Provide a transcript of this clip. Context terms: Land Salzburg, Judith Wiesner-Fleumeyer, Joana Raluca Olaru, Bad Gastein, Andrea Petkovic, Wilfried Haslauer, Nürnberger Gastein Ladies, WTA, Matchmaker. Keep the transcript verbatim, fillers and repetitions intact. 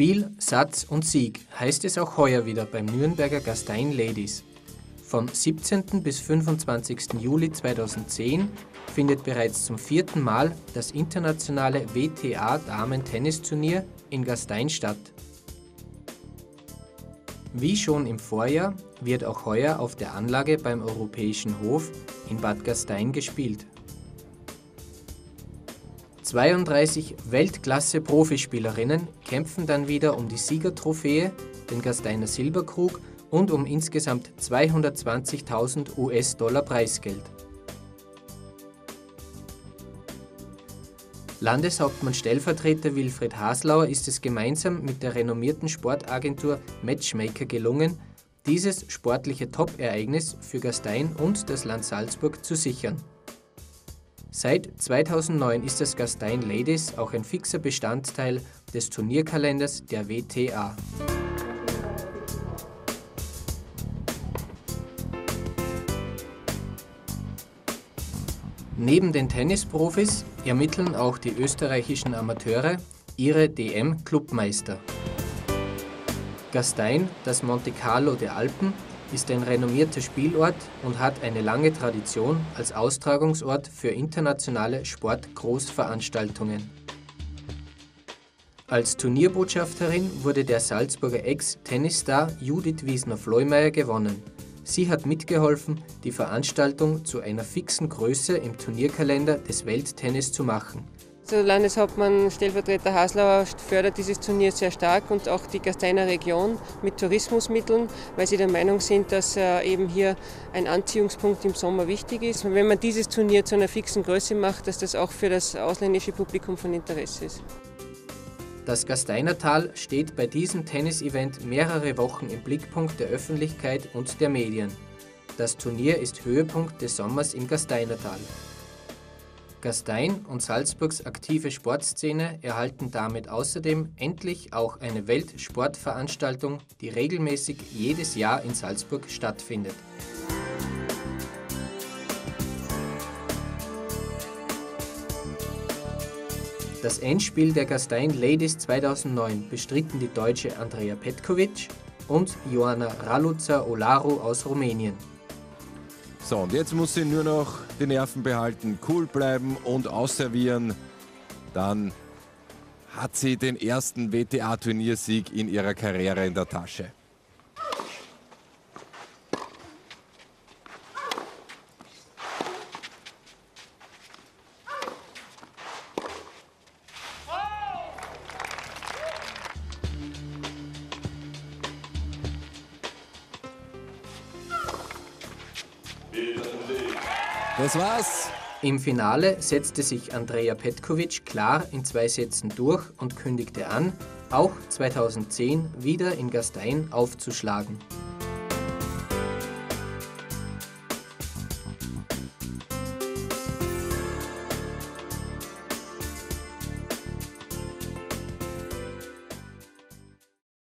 Spiel, Satz und Sieg heißt es auch heuer wieder beim Nürnberger Gastein Ladies. Vom siebzehnten bis fünfundzwanzigsten Juli zweitausendzehn findet bereits zum vierten Mal das internationale W T A-Damen-Tennisturnier in Gastein statt. Wie schon im Vorjahr wird auch heuer auf der Anlage beim Europäischen Hof in Bad Gastein gespielt. zweiunddreißig Weltklasse-Profispielerinnen kämpfen dann wieder um die Siegertrophäe, den Gasteiner Silberkrug und um insgesamt zweihundertzwanzigtausend U S-Dollar Preisgeld. Landeshauptmann-Stellvertreter Wilfried Haslauer ist es gemeinsam mit der renommierten Sportagentur Matchmaker gelungen, dieses sportliche Top-Ereignis für Gastein und das Land Salzburg zu sichern. Seit zweitausendneun ist das Gastein Ladies auch ein fixer Bestandteil des Turnierkalenders der W T A. Neben den Tennisprofis ermitteln auch die österreichischen Amateure ihre D M-Clubmeister. Gastein, das Monte Carlo der Alpen, ist ein renommierter Spielort und hat eine lange Tradition als Austragungsort für internationale Sportgroßveranstaltungen. Als Turnierbotschafterin wurde der Salzburger Ex-Tennisstar Judith Wiesner-Fleumeyer gewonnen. Sie hat mitgeholfen, die Veranstaltung zu einer fixen Größe im Turnierkalender des Welttennis zu machen. Der Landeshauptmann Stellvertreter Haslauer fördert dieses Turnier sehr stark und auch die Gasteiner Region mit Tourismusmitteln, weil sie der Meinung sind, dass eben hier ein Anziehungspunkt im Sommer wichtig ist. Und wenn man dieses Turnier zu einer fixen Größe macht, dass das auch für das ausländische Publikum von Interesse ist. Das Gasteinertal steht bei diesem Tennisevent mehrere Wochen im Blickpunkt der Öffentlichkeit und der Medien. Das Turnier ist Höhepunkt des Sommers im Gasteinertal. Gastein und Salzburgs aktive Sportszene erhalten damit außerdem endlich auch eine Weltsportveranstaltung, die regelmäßig jedes Jahr in Salzburg stattfindet. Das Endspiel der Gastein Ladies zweitausendneun bestritten die Deutsche Andrea Petkovic und Joana Raluca Olaru aus Rumänien. So, und jetzt muss sie nur noch die Nerven behalten, cool bleiben und ausservieren. Dann hat sie den ersten W T A-Turniersieg in ihrer Karriere in der Tasche. Das war's. Im Finale setzte sich Andrea Petkovic klar in zwei Sätzen durch und kündigte an, auch zweitausendzehn wieder in Gastein aufzuschlagen.